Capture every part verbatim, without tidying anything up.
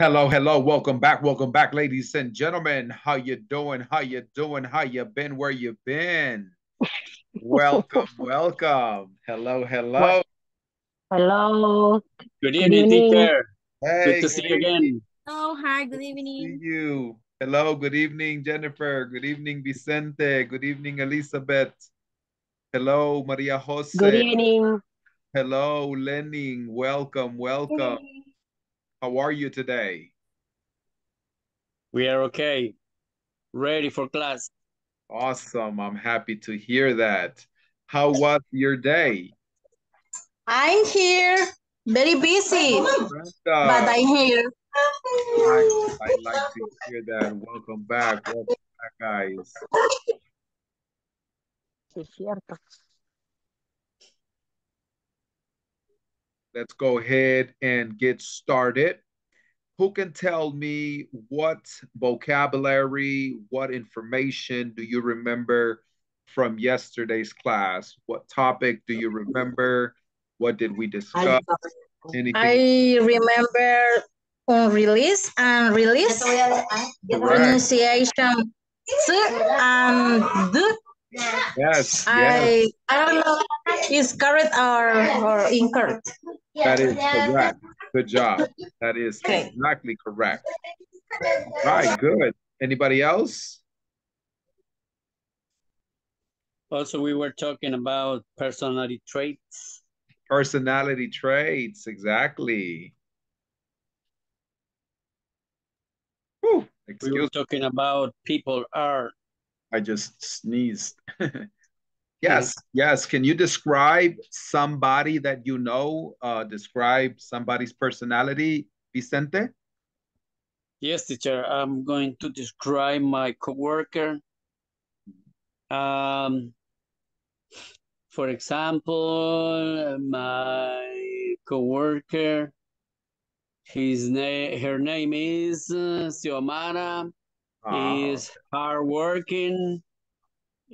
Hello, hello, welcome back, welcome back, ladies and gentlemen. How you doing, how you doing, how you been, where you been? Welcome, welcome. Hello, hello. Hello. Good evening, Dieter. Hey, good to see you again. Oh, hi, good evening. See you. Hello, good evening, Jennifer. Good evening, Vicente. Good evening, Elizabeth. Hello, Maria Jose. Good evening. Hello, Lenin. Welcome, welcome. Hey. How are you today? We are okay. Ready for class. Awesome. I'm happy to hear that. How was your day? I'm here. Very busy. Brenda. But I'm here. I, I like to hear that. Welcome back. Welcome back, guys. Let's go ahead and get started. Who can tell me what vocabulary, what information do you remember from yesterday's class? What topic do you remember? What did we discuss? Anything? I remember unreleased and release, pronunciation, and the. Yes. I, yes. I don't know if it's correct or, or incorrect. That is correct. Good job. That is okay. Exactly correct. All right, good. Anybody else? Also, we were talking about personality traits. Personality traits, exactly. Whew, excuse we were talking me. about people are. I just sneezed. Yes, yes. Can you describe somebody that you know? Uh, describe somebody's personality, Vicente? Yes, teacher. I'm going to describe my coworker. Um, for example, my coworker. His name, her name is uh, Xiomara. Uh, is hardworking,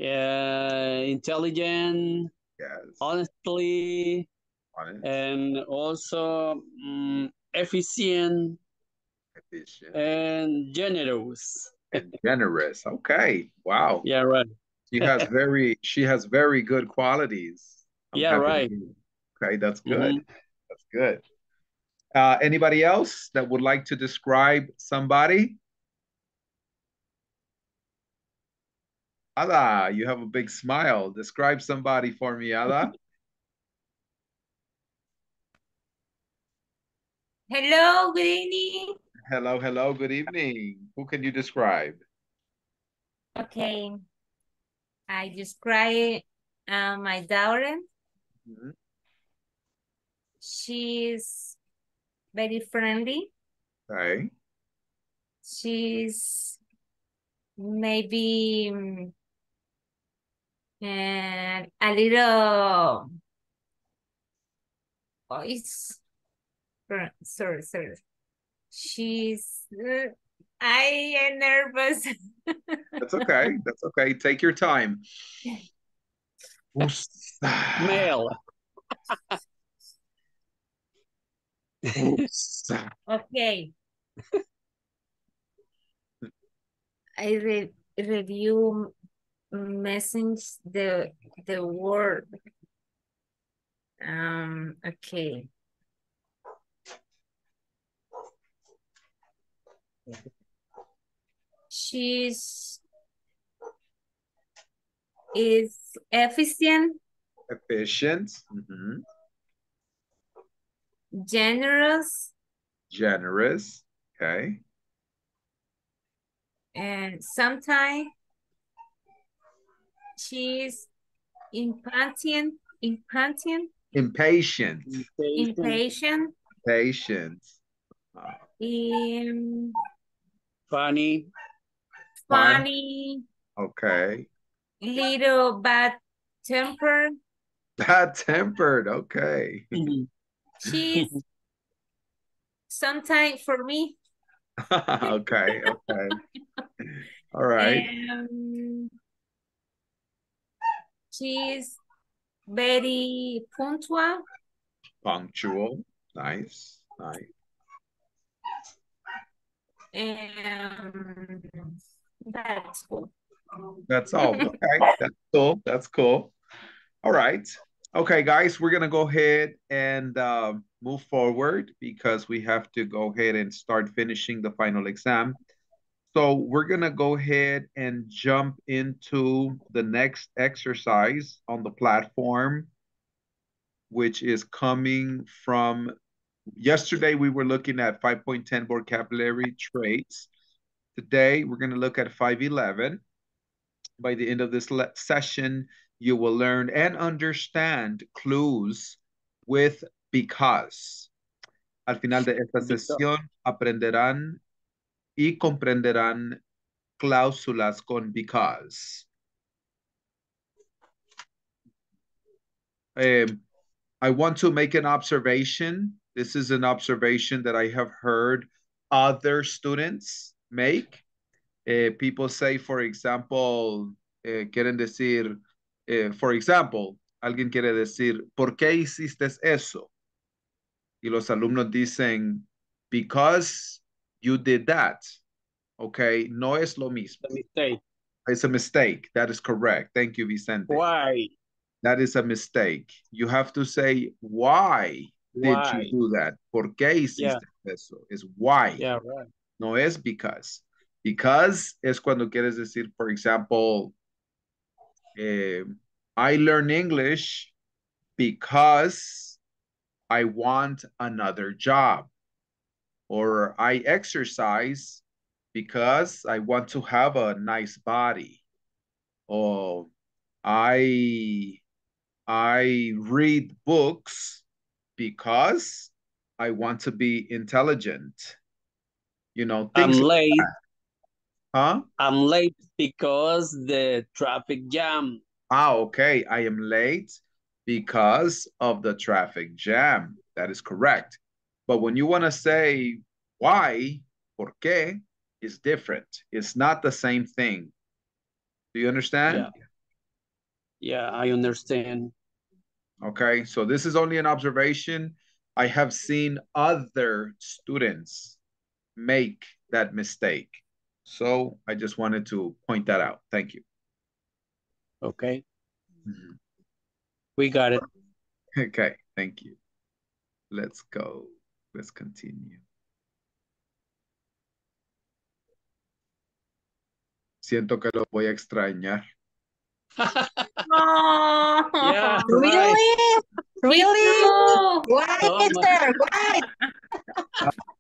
uh, intelligent, yes. honestly, Honest. and also um, efficient, efficient and generous. And generous. Okay. Wow. Yeah. Right. She has very. She has very good qualities. I'm yeah. Right. Okay. That's good. Mm-hmm. That's good. Uh, anybody else that would like to describe somebody? Ada, you have a big smile. Describe somebody for me, Ada. Hello, good evening. Hello, hello, good evening. Who can you describe? Okay. I describe uh, my daughter. Mm-hmm. She's very friendly. Okay. She's maybe... And a little voice. Sorry, sorry. She's, uh, I am nervous. That's okay. That's okay. Take your time. Male. Okay. I re review. Message the the word. Um. Okay. She's is efficient. Efficient. Mm-hmm. Generous. Generous. Okay. And sometimes. She's impatient, impatient, impatient, impatient, impatient, um, funny, funny, okay, little bad tempered, bad tempered, okay. She's sometimes for me. Okay, okay, all right. Um, She's very punctual. Punctual. Nice. Nice. And that's cool. That's all. Okay, that's cool. That's cool. All right. Okay, guys, we're going to go ahead and uh, move forward because we have to go ahead and start finishing the final exam. So we're going to go ahead and jump into the next exercise on the platform, which is coming from yesterday. We were looking at five point ten vocabulary traits. Today, we're going to look at five eleven. By the end of this session, you will learn and understand clues with because. Al final de esta sesión aprenderán y comprenderán cláusulas con because. Uh, I want to make an observation. This is an observation that I have heard other students make. Uh, people say, for example, uh, quieren decir, Eh, for example, alguien quiere decir, ¿por qué hiciste eso? Y los alumnos dicen, because you did that. Okay, no es lo mismo. It's a mistake. It's a mistake. That is correct. Thank you, Vicente. Why? That is a mistake. You have to say, why, why? did you do that? ¿Por qué hiciste yeah. eso? It's why. Yeah, right. No es because. Because es cuando quieres decir, for example, Uh, I learn English because I want another job, or I exercise because I want to have a nice body, or I, I read books because I want to be intelligent. You know, things I'm late. Like Huh? I'm late because the traffic jam. Ah, okay. I am late because of the traffic jam. That is correct. But when you want to say why, por qué, is different. It's not the same thing. Do you understand? Yeah. Yeah, I understand. Okay, so this is only an observation. I have seen other students make that mistake. So I just wanted to point that out. Thank you. Okay. Mm-hmm. We got it. Okay, thank you. Let's go. Let's continue. Siento que lo voy a extrañar. Oh, yeah, really? Right. Really? No. Why, Mister? Why?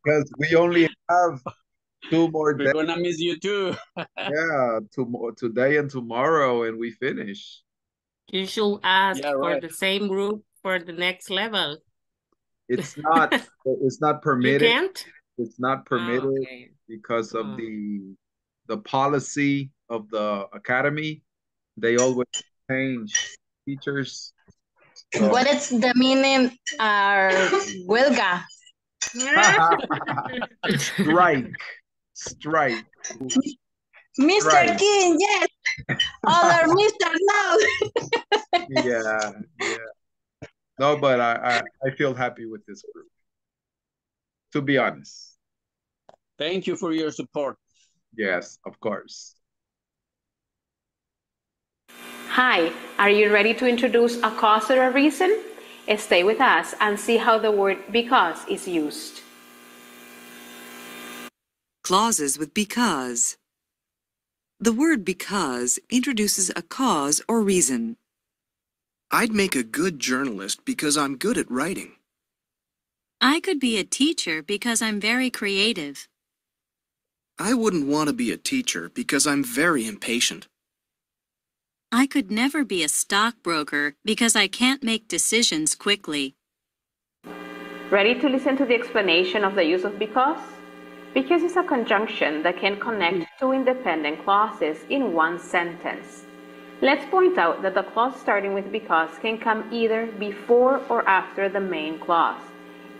Because we only have two more days. We're gonna miss you too. Yeah, to, today and tomorrow, and we finish. You should ask yeah, right. for the same group for the next level. It's not. It's not permitted. You can't? It's not permitted oh, okay. because of oh. the the policy of the academy. They always change teachers. So. What is the meaning? Our huelga. Strike. Strike. Mister Strike. King, yes. Other Mister No. yeah, yeah. No, but I, I, I feel happy with this group, to be honest. Thank you for your support. Yes, of course. Hi, are you ready to introduce a cause or a reason? Stay with us and see how the word because is used. Clauses with because. The word because introduces a cause or reason. I'd make a good journalist because I'm good at writing. I could be a teacher because I'm very creative. I wouldn't want to be a teacher because I'm very impatient. I could never be a stockbroker because I can't make decisions quickly. Ready to listen to the explanation of the use of because? Because is a conjunction that can connect two independent clauses in one sentence. Let's point out that the clause starting with because can come either before or after the main clause.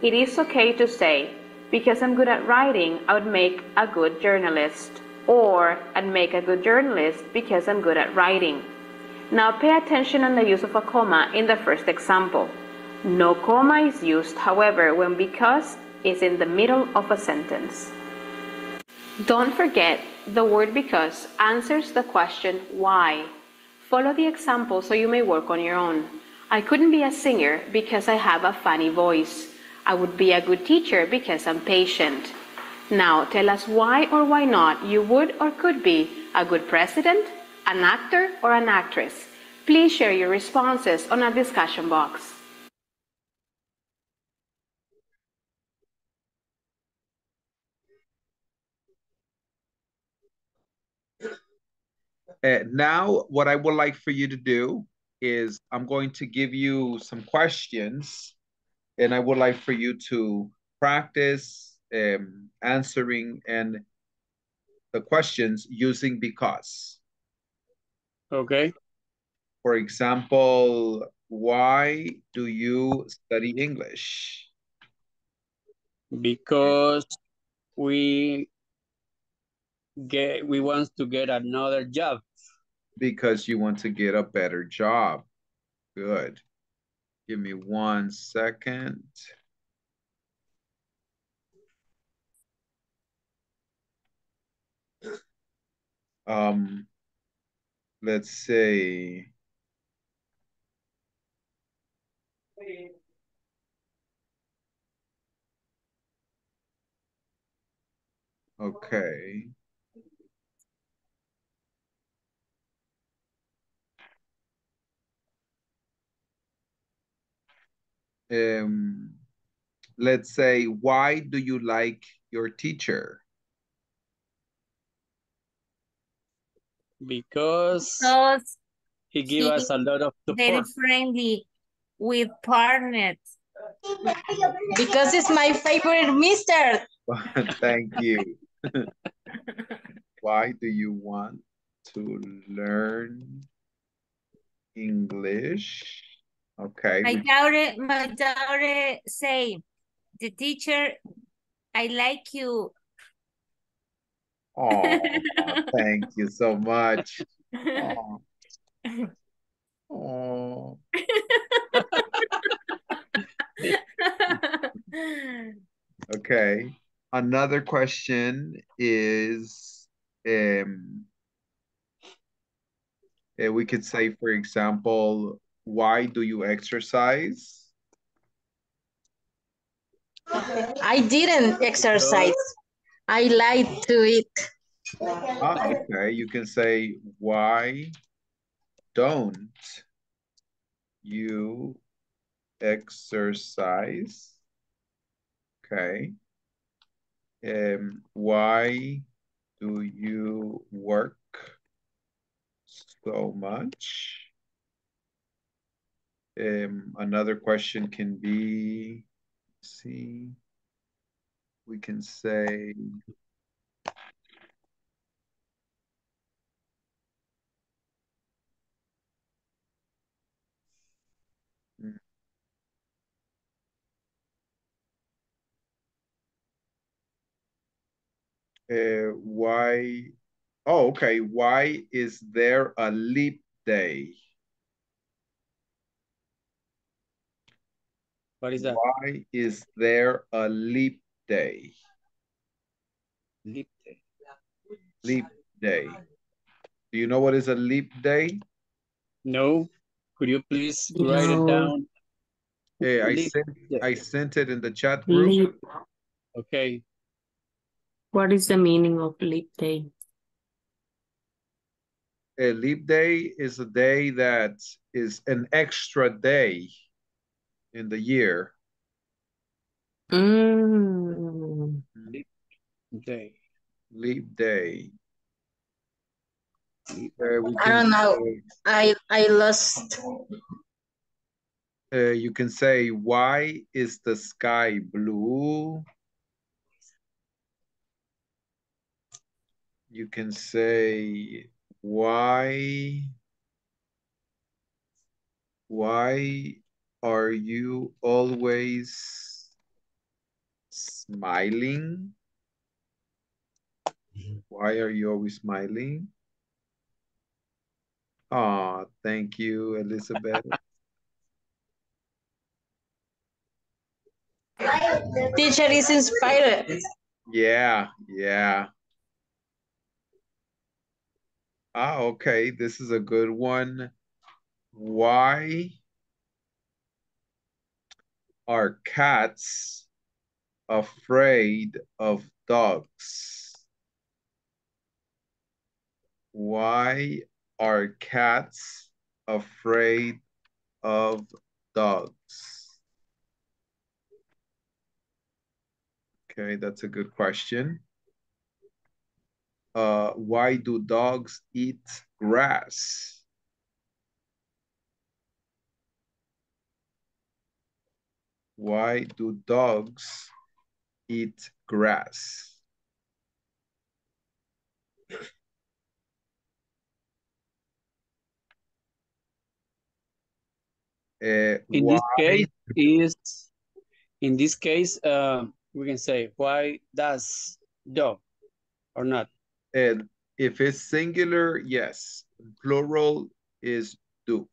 It is okay to say, because I'm good at writing, I would make a good journalist, or I'd make a good journalist because I'm good at writing. Now pay attention on the use of a comma in the first example. No comma is used, however, when because is in the middle of a sentence. Don't forget, the word because answers the question why. Follow the example so you may work on your own. I couldn't be a singer because I have a funny voice. I would be a good teacher because I'm patient. Now tell us why or why not you would or could be a good president, an actor, or an actress. Please share your responses on our discussion box. Uh, now, what I would like for you to do is I'm going to give you some questions, and I would like for you to practice um, answering and the questions using because. Okay. For example, why do you study English? Because we get we want to get another job. Because you want to get a better job. Good. Give me one second. Um, let's say. Okay. Um, let's say, why do you like your teacher? Because, because he gives us a lot of support. Very friendly with partners. Because it's my favorite mister. Thank you. Why do you want to learn English? Okay. My daughter, my daughter say, the teacher, I like you. Oh, thank you so much. Oh. Oh. Okay. Another question is, um, we could say, for example, why do you exercise? I didn't exercise. I lied to it. Ah, okay, you can say, why don't you exercise? Okay. Um, why do you work so much? Um, another question can be, let's see, we can say, uh, why, oh, okay, why is there a leap day? What is that? Why is there a leap day? Leap day. Leap day. Do you know what is a leap day? No. Could you please write no. it down? Yeah, I sent, I sent it in the chat group. Leap. Okay. What is the meaning of leap day? A leap day is a day that is an extra day in the year. Mm. Leap day. Leap day. Uh, I don't know. Say, I, I lost. Uh, you can say, why is the sky blue? You can say, why? Why? Are you always smiling? Why are you always smiling? Oh, thank you, Elizabeth. Teacher is inspired. Yeah, yeah. Ah, okay, this is a good one. Why are cats afraid of dogs? Why are cats afraid of dogs? Okay, that's a good question. Uh, why do dogs eat grass? Why do dogs eat grass? Uh, in why... this case, is in this case, uh, we can say why does dog or not? And if it's singular, yes. Plural is do.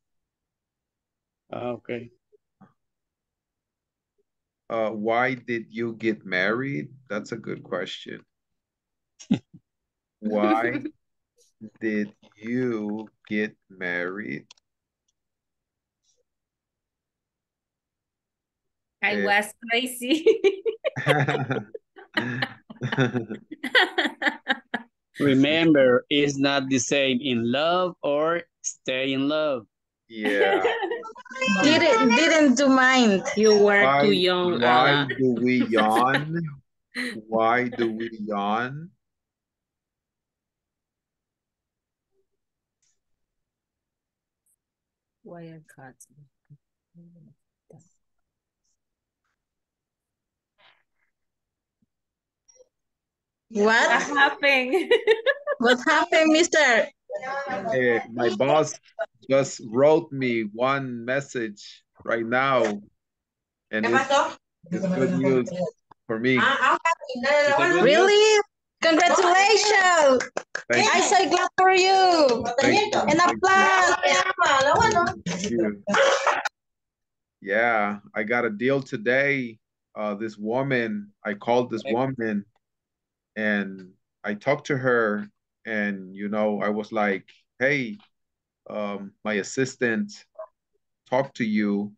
Uh, okay. Uh, why did you get married? That's a good question. Why did you get married? I was crazy. Remember, it's not the same in love or stay in love. Yeah. didn't didn't do mind. You were why, too young. Why Ala. do we yawn? Why do we yawn? Why are cats? What happened? What happened, mister? Uh, my boss just wrote me one message right now, and it's, it's good news for me. Really? Congratulations! Thank I'm you. so glad for you. Thank and applause. Yeah, I got a deal today. Uh, this woman, I called this woman. And I talked to her, and, you know, I was like, hey, um, my assistant talked to you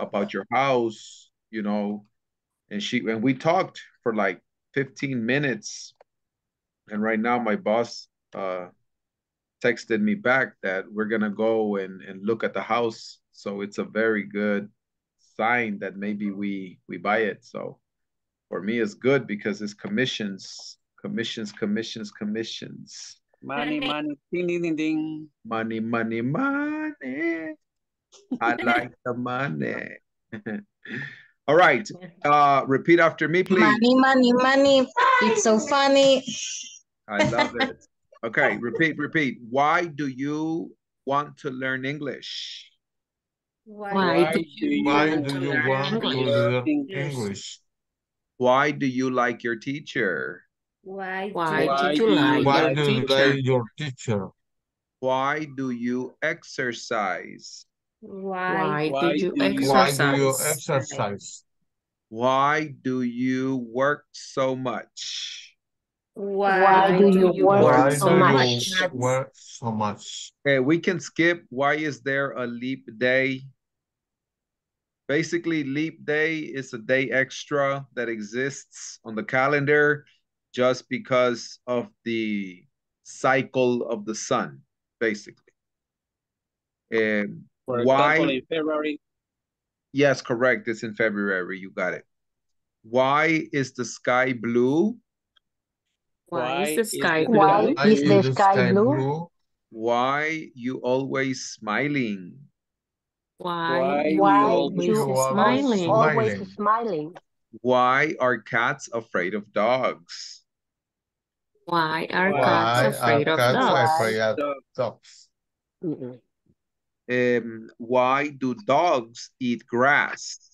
about your house, you know, and she and we talked for like fifteen minutes. And right now my boss uh, texted me back that we're going to go and, and look at the house. So it's a very good sign that maybe we, we buy it. So for me, it's good because it's commissions, commissions, commissions, commissions. Money, money, ding, ding, ding. Money, money, money. I like the money. All right. Uh, repeat after me, please. Money, money, money. It's so funny. I love it. Okay, repeat, repeat. Why do you want to learn English? Why, Why do you, why want, do you to want to learn English? English? Why do you like your teacher? Why, why, why do you like, why do you like your teacher? Why do you exercise? Why, why do you exercise? Why do you exercise? Why do you work so much? Why, why do you work, why so, do much? You work so much? Okay, we can skip. Why is there a leap day? Basically, leap day is a day extra that exists on the calendar just because of the cycle of the sun, basically. And For why? Example, in February. Yes, correct. It's in February. You got it. Why is the sky blue? Why is the sky blue? Why is the sky blue? Why you always smiling? Why, why you always you smiling? Always smiling. Why are cats afraid of dogs? Why are why cats afraid are of cats dogs? Afraid of dogs? Mm-mm. Um, why do dogs eat grass?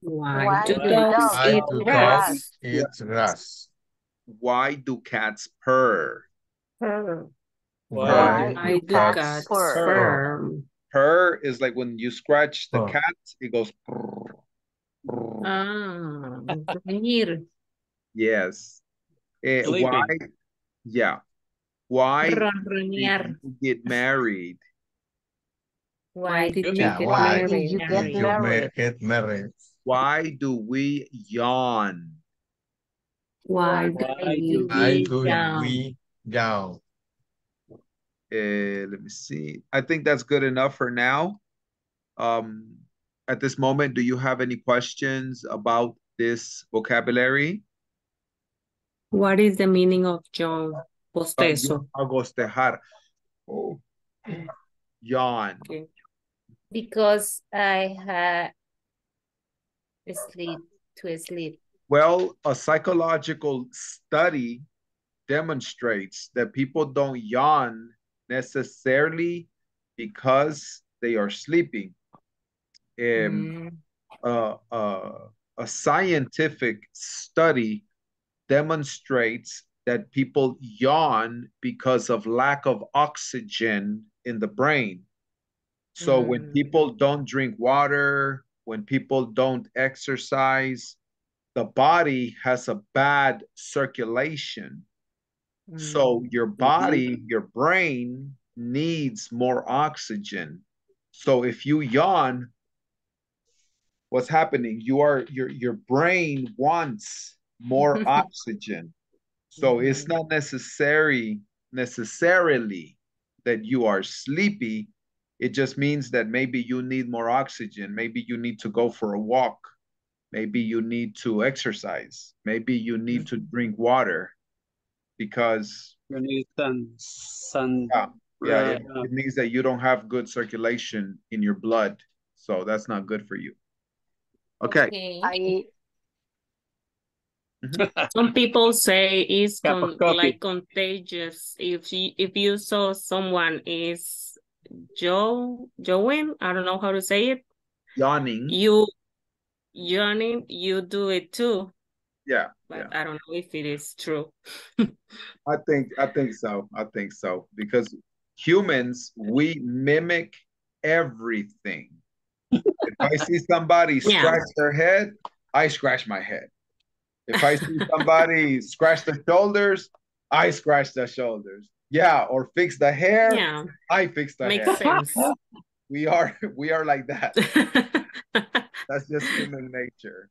Why, why do, do dogs, dogs eat do grass? Dogs eat grass? Why do cats purr? Purr. Why, why do cats, cats purr? purr? Purr is like when you scratch the oh. cat, it goes. Brr, brr. Ah, venir. Yes. Uh, why? Yeah. Why did you get married? Why did you yeah, get why married? Did you get married? Get married? Why do we yawn? Why, why do, we, do yawn? we yawn? Uh, let me see. I think that's good enough for now. Um, at this moment, do you have any questions about this vocabulary? What is the meaning of yawn? Bostezo. Agostejar. Oh. Yawn. Okay. Because I had sleep to sleep. Well, a psychological study demonstrates that people don't yawn necessarily because they are sleeping. Um, mm. uh, uh, a scientific study demonstrates that people yawn because of lack of oxygen in the brain. So mm. when people don't drink water, when people don't exercise, the body has a bad circulation. Mm. So your body, mm-hmm. your brain needs more oxygen. So if you yawn, what's happening? You are, your, your brain wants more oxygen. So it's not necessary, necessarily that you are sleepy. It just means that maybe you need more oxygen. Maybe you need to go for a walk. Maybe you need to exercise. Maybe you need to drink water because... You need sun. sun yeah, yeah, yeah. Uh, it means that you don't have good circulation in your blood. So that's not good for you. Okay. okay. I... Mm-hmm. Some people say it's con like contagious. If you, if you saw someone is jo joing, I don't know how to say it. Yawning. You yawning, you do it too. Yeah. But yeah. I don't know if it is true. I think I think so. I think so. Because humans, we mimic everything. If I see somebody yeah. scratch their head, I scratch my head. If I see somebody scratch their shoulders, I scratch their shoulders. Yeah, or fix the hair, yeah. I fix the Makes hair. Makes sense. We are, we are like that. That's just human nature.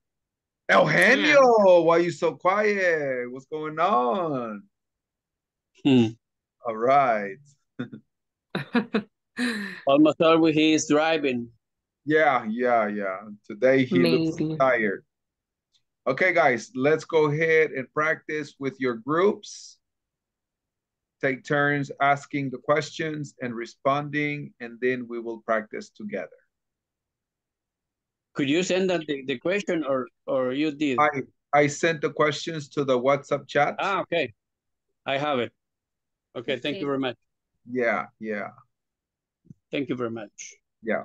Eugenio, yeah. why are you so quiet? What's going on? Hmm. All right. Almost always he is driving. Yeah, yeah, yeah. Today he Amazing. looks tired. Okay, guys, let's go ahead and practice with your groups. Take turns asking the questions and responding, and then we will practice together. Could you send us the, the question or, or you did? I, I sent the questions to the WhatsApp chat. Ah, okay. I have it. Okay, thank okay. you very much. Yeah, yeah. Thank you very much. Yeah.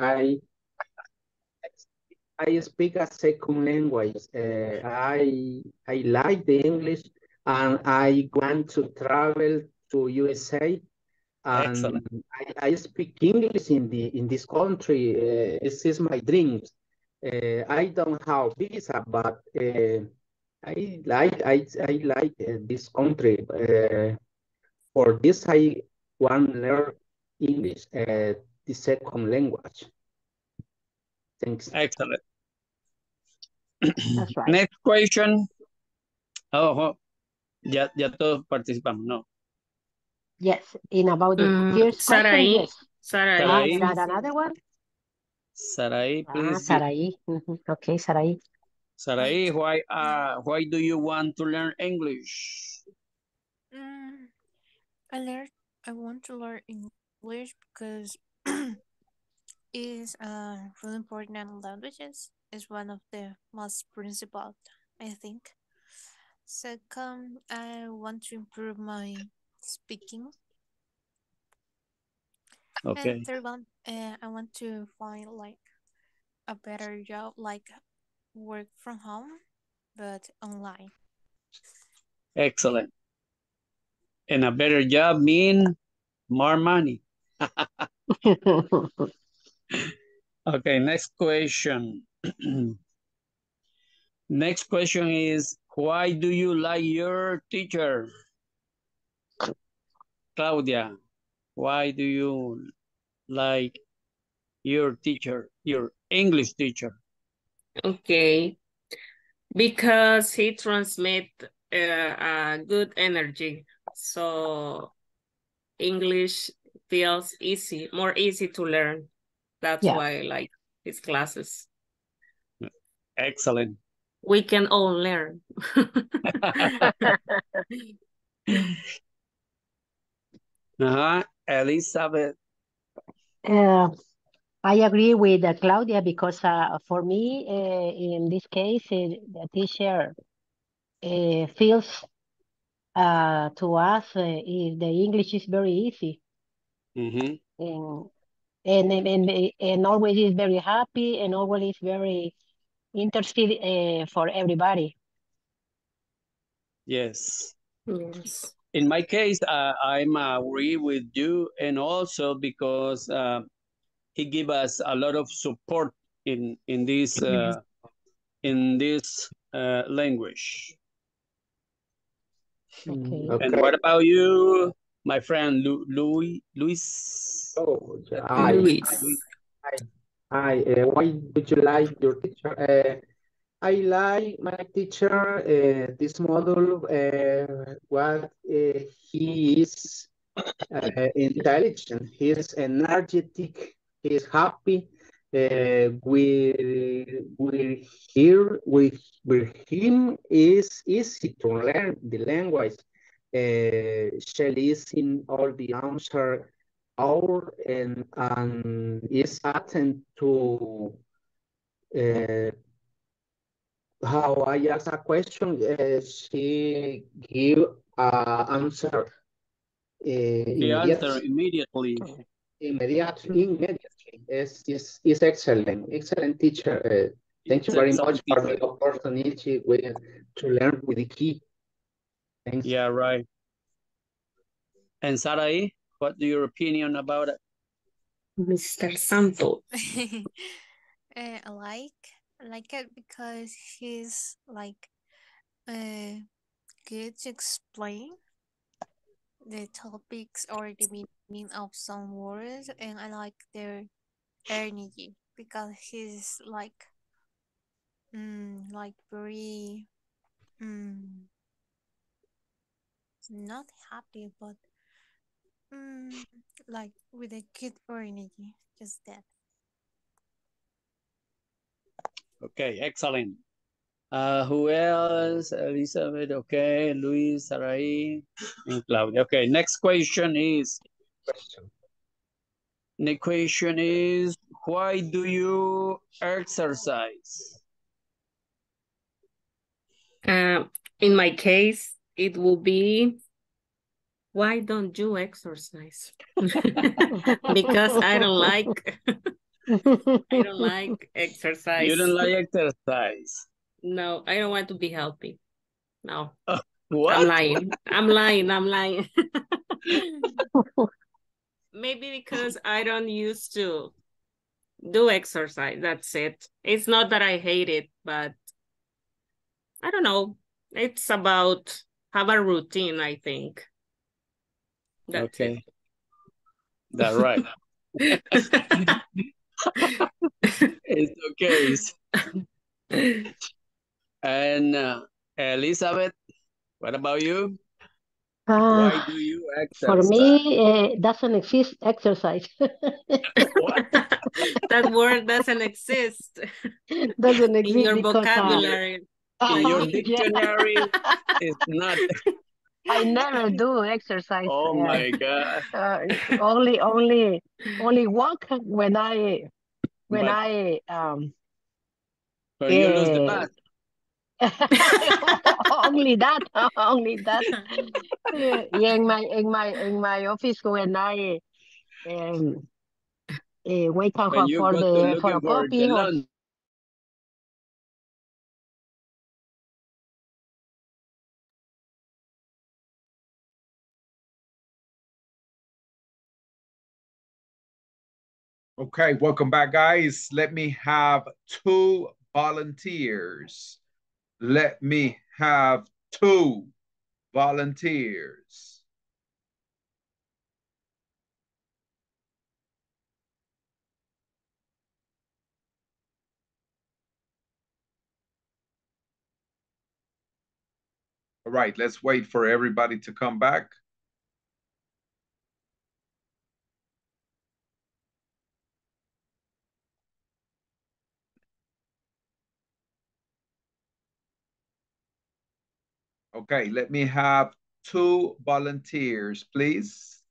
I I speak a second language. Uh, I I like the English, and I want to travel to U S A. And Excellent. I, I speak English in the in this country. Uh, this is my dream. Uh, I don't have visa, but uh, I like I I like uh, this country. Uh, for this, I want to learn English, uh, the second language. Thanks. Excellent. That's right. Next question. Oh, ya ya todos participamos, no? Yes, in about um, the first Sarai, question, yes. Sarai. Sarai. Is that another one? Sarai, please. Ah, Sarai. Mm-hmm. Okay, Sarai. Sarai, why, uh, why do you want to learn English? Mm, I, learned, I want to learn English because it's uh, really important in languages. It's one of the most principal, I think. Second, I want to improve my speaking. Okay. And third one, uh, I want to find like a better job, like work from home, but online. Excellent. And a better job mean more money. Okay, next question. Next question is, why do you like your teacher? Claudia, why do you like your teacher, your English teacher? Okay, because he transmits uh, uh, good energy, so English feels easy, more easy to learn. That's yeah. why I like his classes. Excellent. We can all learn. Uh-huh. Elizabeth. Uh, I agree with uh, Claudia because uh, for me, uh, in this case, uh, the teacher uh, feels uh, to us uh, the English is very easy. Mm-hmm. and, and, and, and always is very happy and always is very interested uh, for everybody. Yes. Yes. In my case, uh, I'm uh, agree with you, and also because uh, he give us a lot of support in in this uh, in this uh, language. Okay. Okay. And what about you, my friend Lu Louis? Luis? Oh, I, Luis. I, I, I uh, why would you like your teacher? Uh, I like my teacher, uh, this model, uh, what uh, he is uh, intelligent, he is energetic, he is happy. Uh, we, we hear, with, with him is easy to learn the language. Uh, she is in all the answer hour and, and is attentive to uh, how I ask a question, uh, she give uh, answer. Uh, the answer immediately. Immediately, immediately. Yes, yes, it's excellent. Excellent teacher. Uh, thank it's you very much teacher. for the opportunity with, to learn with the key. Thanks. Yeah, right. And Sarai, what do your opinion about it? Mister Santo. uh, like. I like it because he's like uh, good to explain the topics or the meaning of some words, and I like their energy because he's like mm, like very mm, not happy but mm, like with a good energy, just that. Okay, excellent. Uh, who else? Elizabeth, okay, Luis, Sarai, and Claudia. Okay, next question is, next question is, why do you exercise? Uh, in my case, it will be, why don't you exercise? Because I don't like I don't like exercise. You don't like exercise? No, I don't want to be healthy. No. Uh, what? I'm lying. I'm lying. I'm lying. Maybe because I don't used to do exercise. That's it. It's not that I hate it, but I don't know. It's about have a routine, I think. That's okay. It. That's right. It's okay. And uh, Elizabeth, what about you? Uh, Why do you exercise? For me, it doesn't exist exercise. What? That word doesn't exist. Doesn't exist in your vocabulary. I, in your dictionary, yeah. It's not. I never do exercise. Oh my God! Uh, only, only, only walk when I, when but, I um. So you uh, lose the bat. Only that, only that. Yeah, in my, in my, in my office when I um, uh, wake up for the for a coffee. Or, Okay, welcome back, guys. Let me have two volunteers. Let me have two volunteers. All right, let's wait for everybody to come back. Okay, let me have two volunteers, please.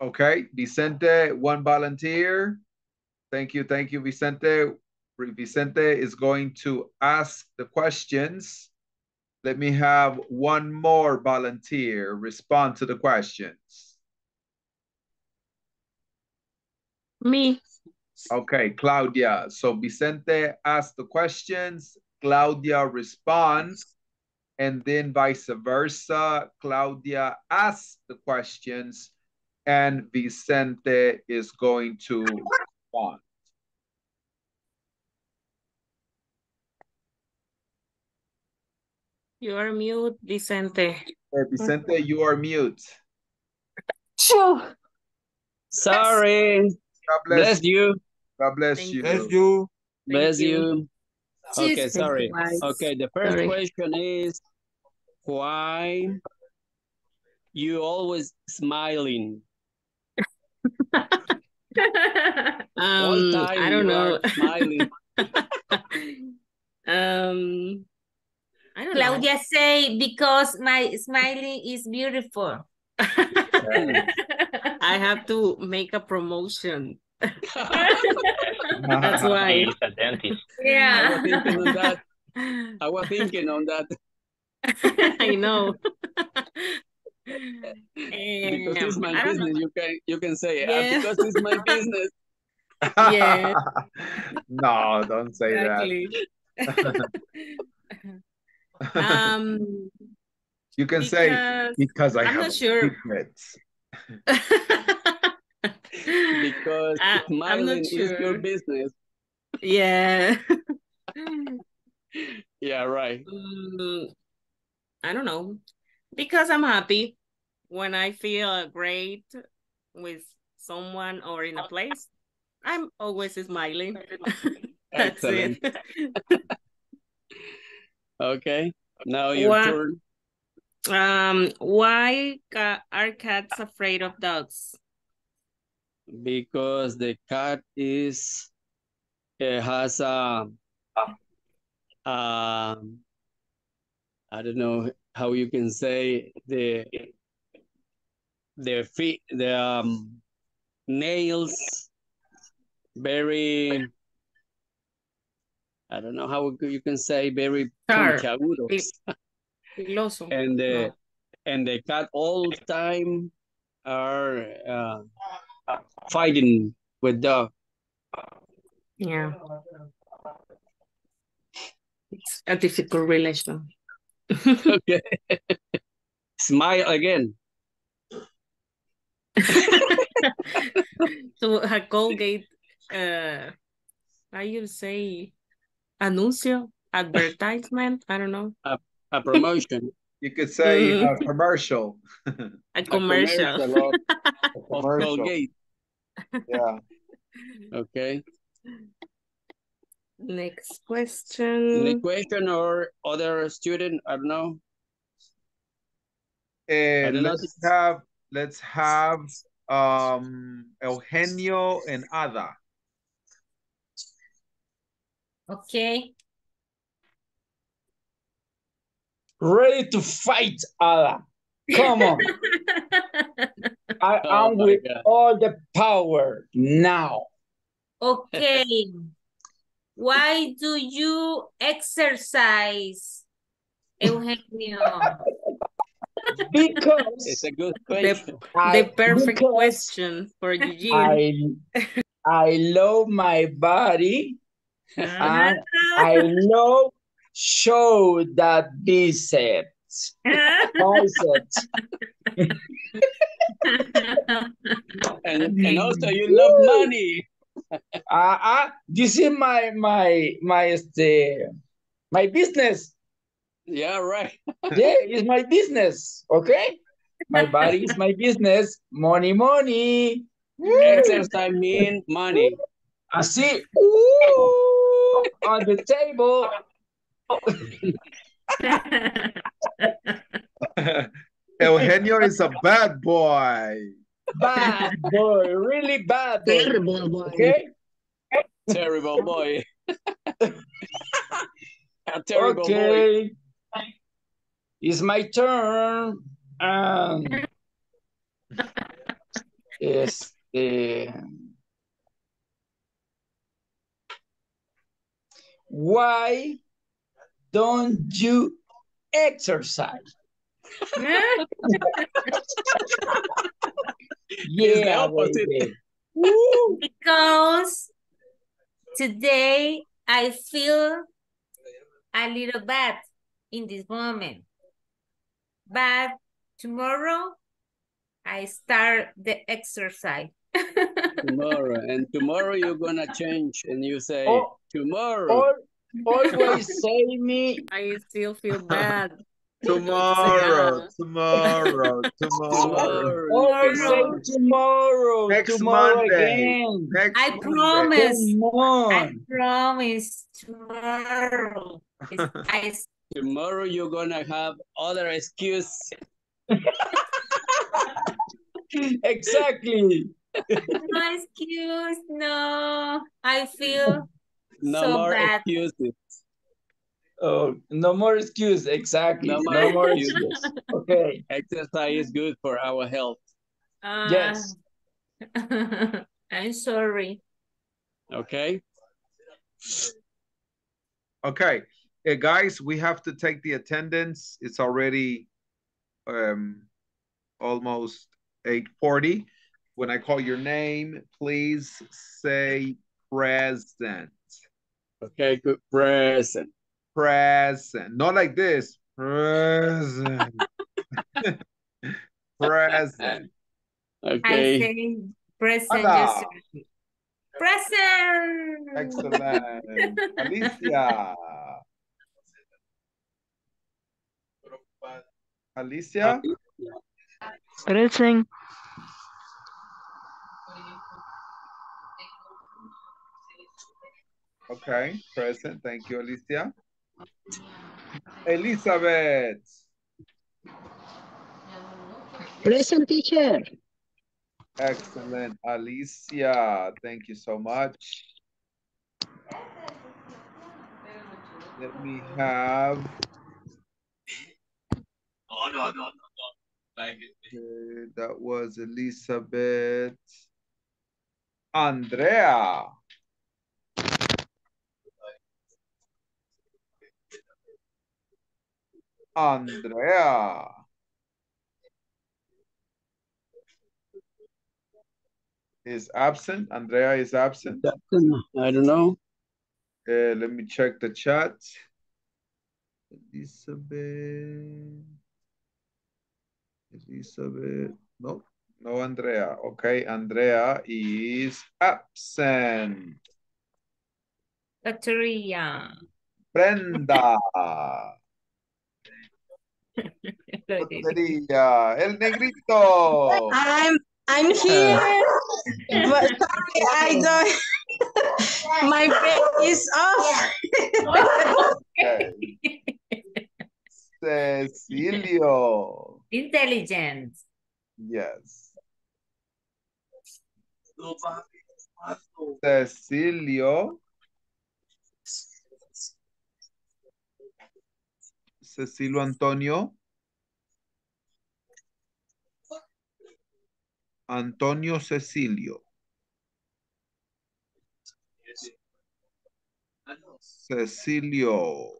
Okay, Vicente, one volunteer. Thank you, thank you, Vicente. Vicente is going to ask the questions. Let me have one more volunteer respond to the questions. Me. Okay, Claudia. So Vicente asks the questions, Claudia responds, and then vice versa. Claudia asks the questions, and Vicente is going to respond. You are mute, Vicente. Hey, Vicente, you are mute. Sure. Sorry. God bless, bless you. God bless Thank you. Bless you. Bless you. you. Okay, sorry. Okay, the first sorry. question is, why you always smiling? um, I don't know. Smiling. um, I don't Claudia know. say because my smiling is beautiful. I have to make a promotion. That's why. He's a dentist. Yeah. I was thinking on that. I, was thinking on that. I know. Because um, it's my I business, you can you can say it. Yeah. Because it's my business. Yeah. No, don't say exactly. that. um. You can because say because I I'm have not sure. secrets. Because I, smiling sure. is your business. Yeah. Yeah, right. Um, I don't know. Because I'm happy when I feel great with someone or in a place. I'm always smiling. That's Excellent. it. Okay. Now your One. turn. Um, why ca are cats afraid of dogs? Because the cat is it has a, a I don't know how you can say the the feet the um, nails very I don't know how you can say very punchagudos. Glossum. And the no. and the cat all the time are uh, fighting with dog. Yeah. It's a difficult relation. Okay. Smile again. So a Colgate, uh, I you say, anuncio, advertisement. I don't know. A, a promotion. You could say a commercial. A commercial. A commercial. A commercial. Colgate. Yeah. Okay. Next question. Next question or other student? I don't know. Uh, I don't let's know. have let's have um Eugenio and Ada. Okay. Ready to fight, Ada. Come on. I am oh with God. all the power now. Okay. Why do you exercise, Eugenio? Because it's a good question. The, I, the perfect question for Eugene. I, I love my body. And I love show that biceps. biceps. and, and also you love money. Uh, uh, this is my my my uh, my business. Yeah, right. Yeah, it's my business. Okay, my body is my business. Money, money. Exercise mean money. I see. Ooh, on the table. Eugenio is a bad boy. Bad boy, really bad boy. Terrible boy. Okay? Terrible boy. A terrible okay. boy. It's my turn. Um, yes. Uh, why don't you exercise? Yeah, because today I feel a little bad in this moment, but tomorrow I start the exercise. Tomorrow, and tomorrow you're gonna change and you say, oh, tomorrow. All, always say me. I still feel bad. Tomorrow, tomorrow, tomorrow, tomorrow, tomorrow, tomorrow, next tomorrow Monday. Again. Next I Monday. promise, I promise tomorrow. I... Tomorrow you're gonna have other excuse. Exactly. No excuse, no. I feel no so more bad. excuses. Oh, no more excuse. Exactly. No more, no more excuses. Okay. Exercise is good for our health. Uh, yes. I'm sorry. Okay. Okay. Hey, guys, we have to take the attendance. It's already um, almost eight forty. When I call your name, please say present. Okay, good. Present. Present, not like this. Present. Present. Okay. I say present. Yes, present. Excellent. Alicia. Alicia. Present. Okay, present. Thank you, Alicia. Elizabeth. Present, teacher. Excellent. Alicia, thank you so much. Let me have... Oh, no, no, no, no. Like okay, that was Elizabeth. Andrea. Andrea. Is absent. Andrea is absent. I don't know. Uh, let me check the chat. Elizabeth. Elizabeth. No, no Andrea. Okay, Andrea is absent. Bacteria. Brenda. Bacteria. El negrito. I'm I'm here, but sorry, I don't, my face is off. Okay. Cecilio. Intelligent. Yes. Cecilio. Cecilio Antonio. Antonio Cecilio. Cecilio.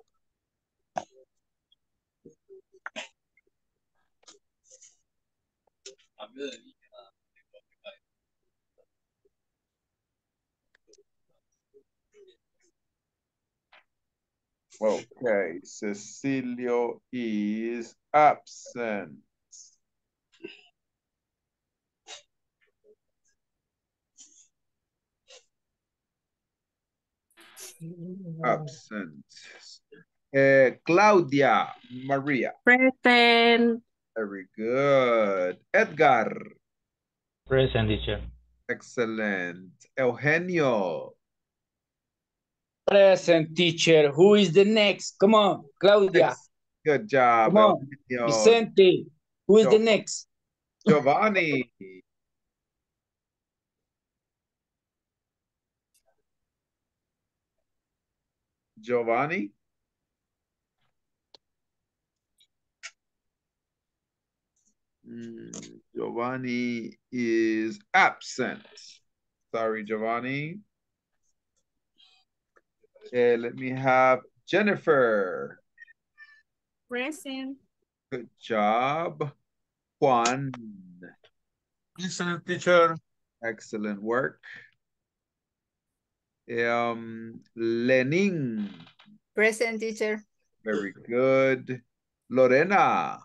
Okay, Cecilio is absent. Absent. Uh, Claudia Maria. Present. Very good. Edgar. Present, teacher. Excellent. Eugenio. Present, teacher. Who is the next? Come on, Claudia. Good job. Come on. Eugenio. Vicente. Who is Gio the next? Giovanni. Giovanni. Mm, Giovanni is absent. Sorry, Giovanni. Okay, let me have Jennifer. Present. Good job. Juan. Excellent, teacher. Excellent work. Um, Lenin. Present, teacher. Very good. Lorena.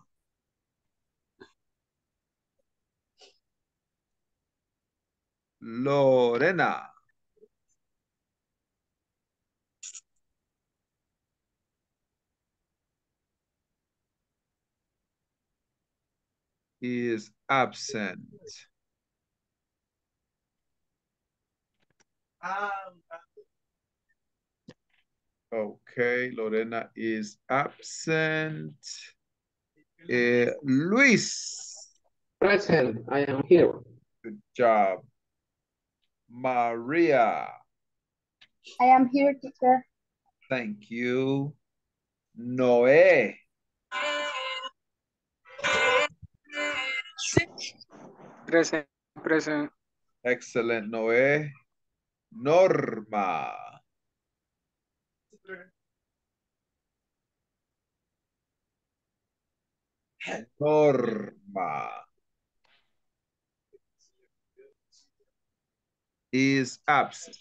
Lorena. Is absent. Okay, Lorena is absent. Uh, Luis. Present, I am here. Good job. Maria. I am here, teacher. Thank you. Noé. Present, present. Excellent, Noé. Norma. Norma. Is absent.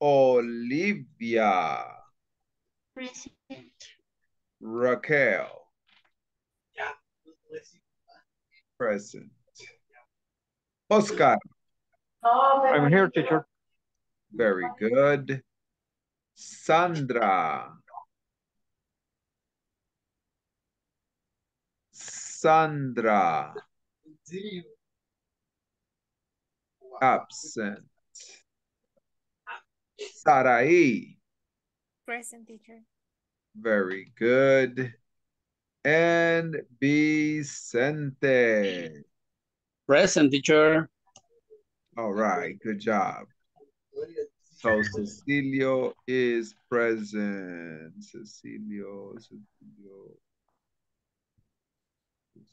Olivia. Present. Raquel. Present. Oscar. I'm here, teacher. Very good. Sandra. Sandra. Absent. Sarai. Present, teacher. Very good. And Vicente. Present, teacher. All right, good job. So Cecilio is present. Cecilio, Cecilio.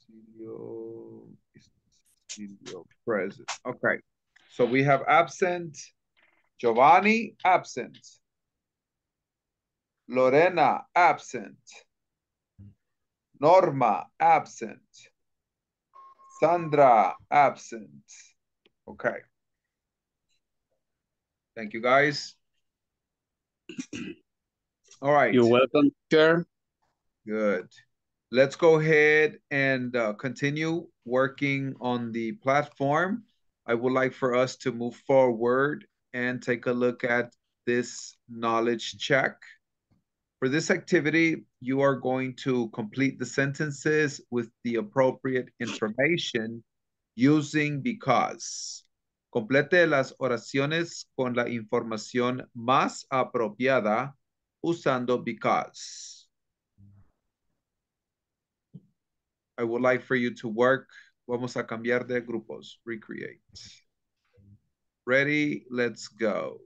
Cecilio, Cecilio present. Okay, so we have absent. Giovanni, absent. Lorena, absent. Norma, absent. Sandra, absent. Okay. Thank you, guys. All right. You're welcome, Chair. Good. Let's go ahead and uh, continue working on the platform. I would like for us to move forward and take a look at this knowledge check. For this activity, you are going to complete the sentences with the appropriate information using because. Complete las oraciones con la información más apropiada usando because. I would like for you to work. Vamos a cambiar de grupos. Recreate. Ready? Let's go.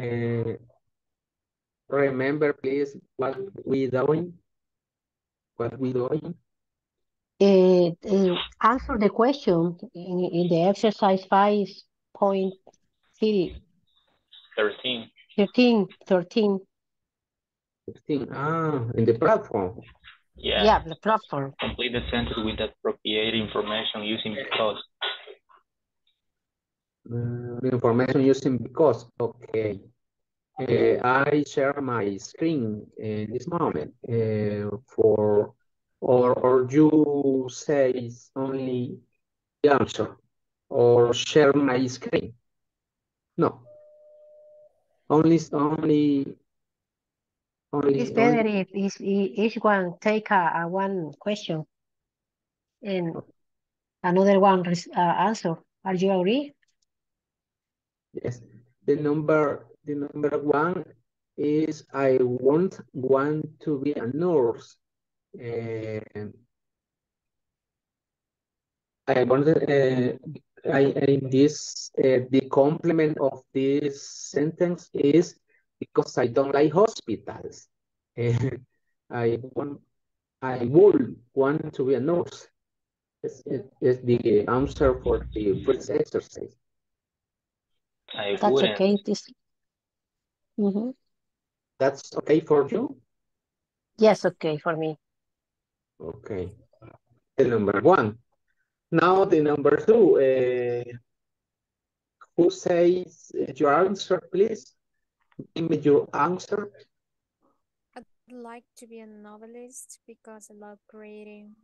Uh, remember, please, what we doing? What we doing? Uh, uh, answer the question in, in the exercise five point three. Thirteen. Thirteen. Thirteen. Thirteen. Ah, in the platform. Yeah. Yeah, the platform. Complete the sentence with appropriate information using because. Information using because. Okay. Uh, I share my screen in this moment uh, for or or you say only the answer or share my screen. No. Only only only it's better only. If, if each one take a, a one question and another one uh, answer. Are you agree? Yes, the number the number one is I won't want to be a nurse. Uh, I want uh, I in this uh, the complement of this sentence is because I don't like hospitals. Uh, I want I would want to be a nurse. It's, it, it's the answer for the first exercise. I That's wouldn't. Okay. This... Mm-hmm. That's okay for you? Yes, okay for me. Okay. The number one. Now the number two. Uh, who says your answer, please? Give me your answer. I'd like to be a novelist because I love creating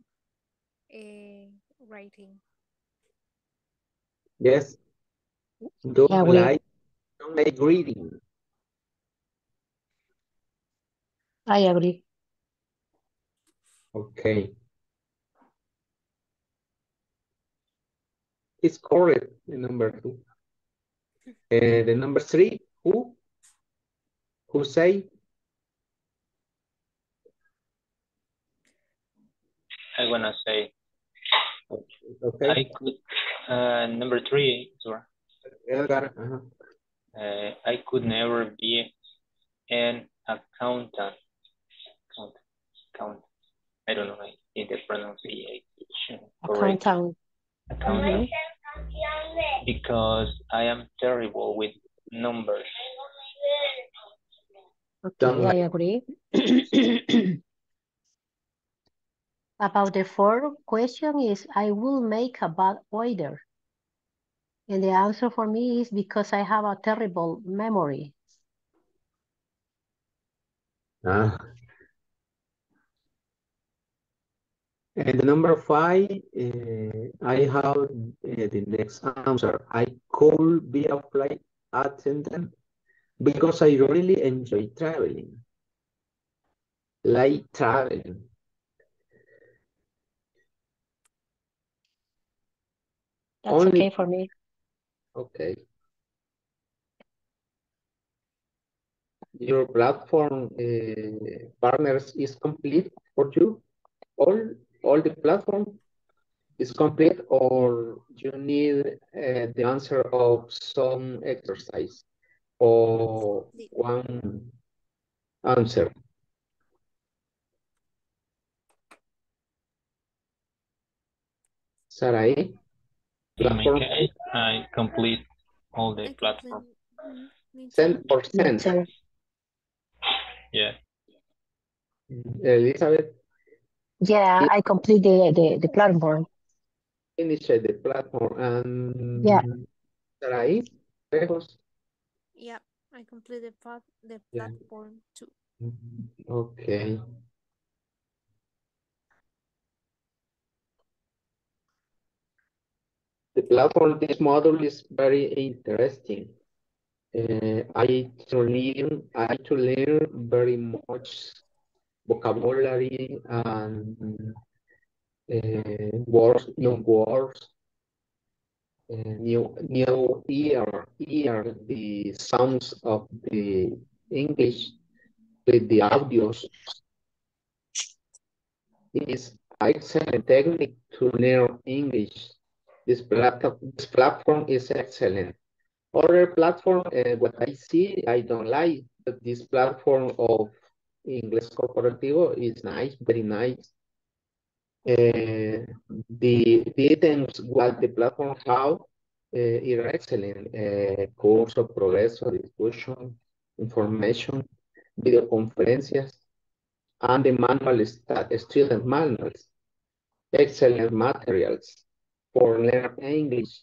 a writing. Yes. Don't yeah, we... like, don't like reading. I agree. Okay. It's correct, the number two. Uh, the number three, who? Who say? I wanna say. Okay. I could, uh, number three, sorry. Edgar, uh-huh. uh, I could never be an accountant. Account, account. I don't know if the pronunciation correct. Accountant. Accountant. Because I am terrible with numbers. Okay, like, I agree. About the fourth question is, I will make a bad order. And the answer for me is because I have a terrible memory. Ah. And the number five, uh, I have uh, the next answer. I could be a flight attendant because I really enjoy traveling. Like traveling. That's Only... okay for me. Okay. Your platform uh, partners is complete for you? All, all the platform is complete, or you need uh, the answer of some exercise or one answer? Sarai? Platform. In my case, I complete all the platform. ten percent. Yeah. Elizabeth? Yeah, I complete the, the, the platform. Finish the platform. And yeah. Sarai? Yeah, I complete the, plat the platform yeah. too. Okay. The platform, this model is very interesting. Uh, I to learn, I to learn very much vocabulary and uh, words, new words, uh, new new ear, ear the sounds of the English with the audios. It is excellent technique to learn English. This platform, this platform is excellent. Other platform, uh, what I see, I don't like, but this platform of Inglés Corporativo is nice, very nice. Uh, the, the items what the platform have uh, are excellent. Uh, curso, progreso, discussion, information, video conferencias, and the manual stat, student manuals. Excellent materials for learn English.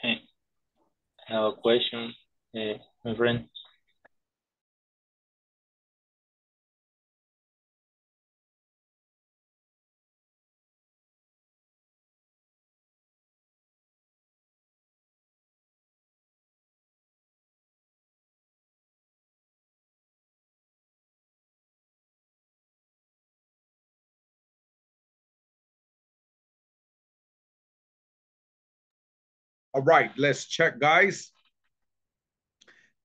Hey, I have a question, uh, my friend. All right, let's check, guys.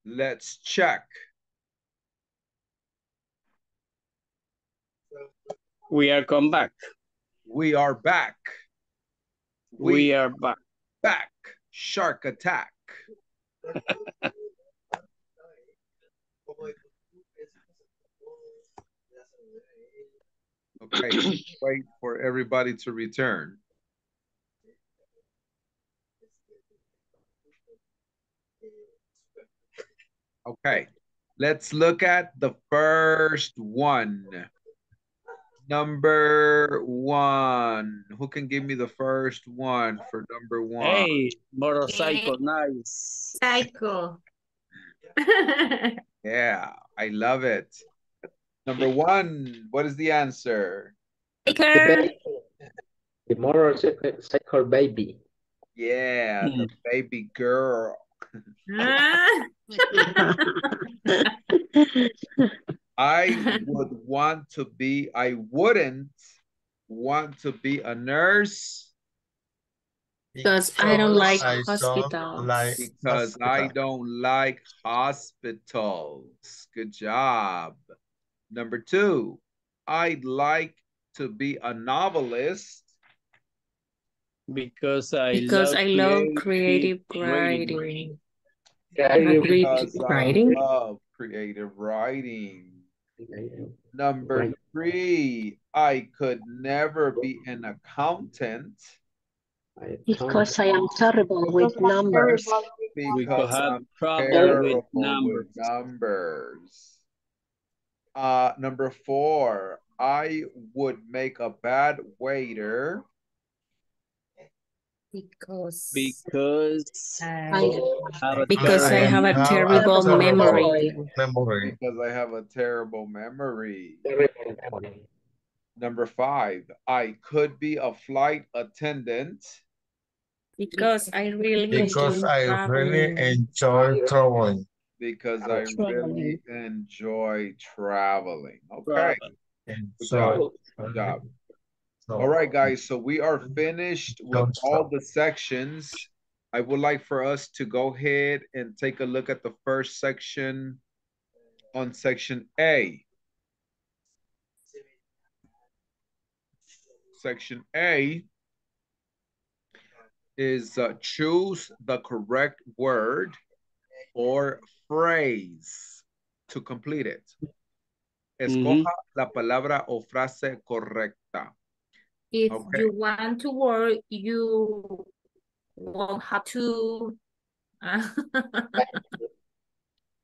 Let's check. We are come back. We are back. We, we are back. Back. Shark attack. Okay, wait for everybody to return. Okay, let's look at the first one. Number one. Who can give me the first one for number one? Hey, motorcycle, nice. Cycle. Yeah, I love it. Number one, what is the answer? Baker. The motorcycle baby. Yeah, the baby girl. I would want to be, I wouldn't want to be a nurse. Because, because I don't like I hospitals. Don't like because hospital. I don't like hospitals. Good job. Number two, I'd like to be a novelist. Because I because love I love creative, creative writing. writing. Creative writing. I love creative writing. Number three, I could never be an accountant. Because I am terrible with numbers. Because I'm terrible with numbers. numbers. Uh, number four, I would make a bad waiter. Because, because, I, I, because I, I have a terrible memory. memory. Because I have a terrible memory. Number five, I could be a flight attendant. Because I really because enjoy I traveling. really enjoy traveling. Because I really enjoy traveling. Okay. So, good job. So, all right, guys, so we are finished with all the sections. I would like for us to go ahead and take a look at the first section on section A. Section A is uh, choose the correct word or phrase to complete it. Escoja mm-hmm. la palabra o frase correcta. If okay. you want to work, you won't have to.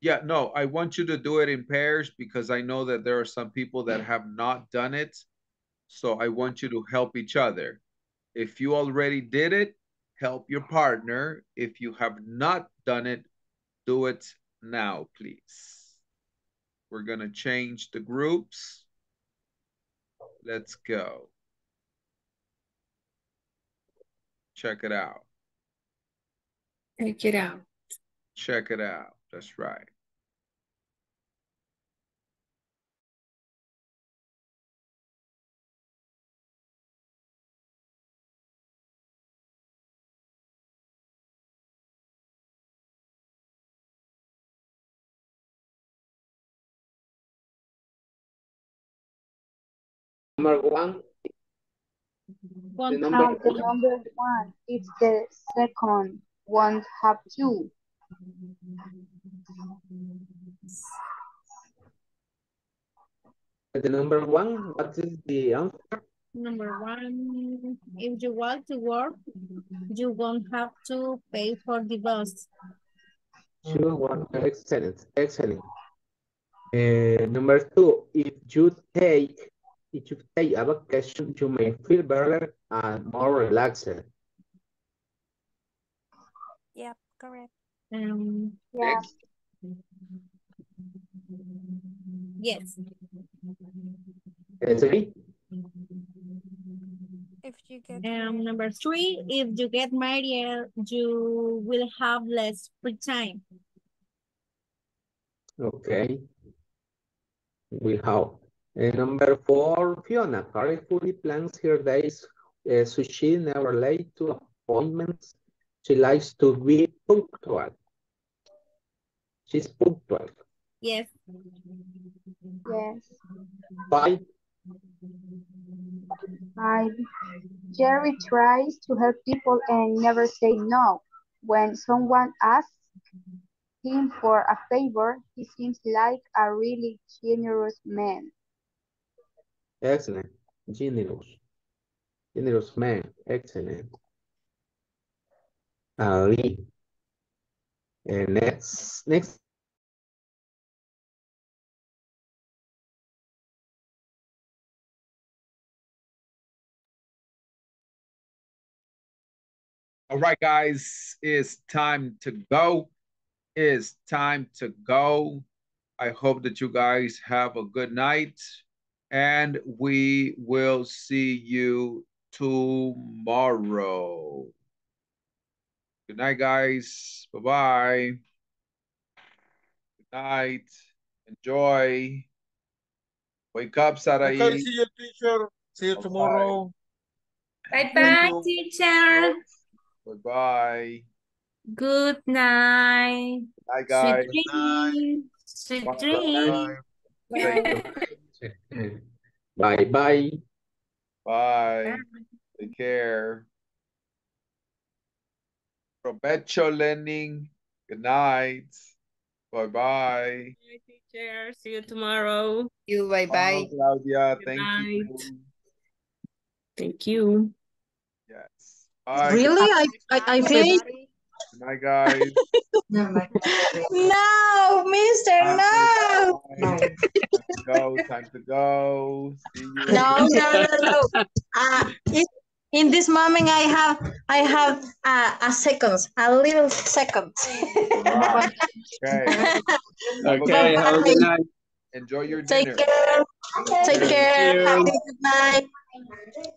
Yeah, no, I want you to do it in pairs because I know that there are some people that have not done it. So I want you to help each other. If you already did it, help your partner. If you have not done it, do it now, please. We're going to change the groups. Let's go. Check it out. Check it out. Check it out. That's right. Number one. Won't the number, have the number one if the second won't have two. The number one, what is the answer? Number one, if you want to work, you won't have to pay for the bus. Sure, excellent, excellent. Uh, number two, if you take If you take a vacation, you may feel better and more relaxed. Yep, correct. Um, yeah. Yes. Three. If you get um number three, if you get married, you will have less free time. Okay. We have. And number four, Fiona carefully plans her days uh, so she never late to appointments. She likes to be punctual. She's punctual. Yes. Yes. Five. Five. Jerry tries to help people and never say no. When someone asks him for a favor, he seems like a really generous man. Excellent. Generous. Generous man. Excellent. Ali. And next. Next. All right, guys. It's time to go. It's time to go. I hope that you guys have a good night. And we will see you tomorrow. Good night, guys. Bye-bye. Good night. Enjoy. Wake up, Sarai. Okay, see you, teacher. See you Bye-bye. tomorrow. Bye-bye, teacher. Bye-bye. Good night. Bye, guys. Sweet dreams. Sweet dreams. Bye. Bye bye. Bye. Take care. Provecho, Lenin. Good night. Bye bye. Cheers. See you tomorrow. See you. Bye-bye. Oh, Claudia, good thank night. you. Thank you. Yes. Right. Really? I, I, I feel... Good night, guys. No, mister, time no. Time to go. Time to go. See you. No, no, no, no. Uh, it, in this moment, I have, I have uh, a seconds, a little seconds. Right. Okay. Okay. Have a good night. Enjoy your Take dinner. Care. Take care. Have a good night.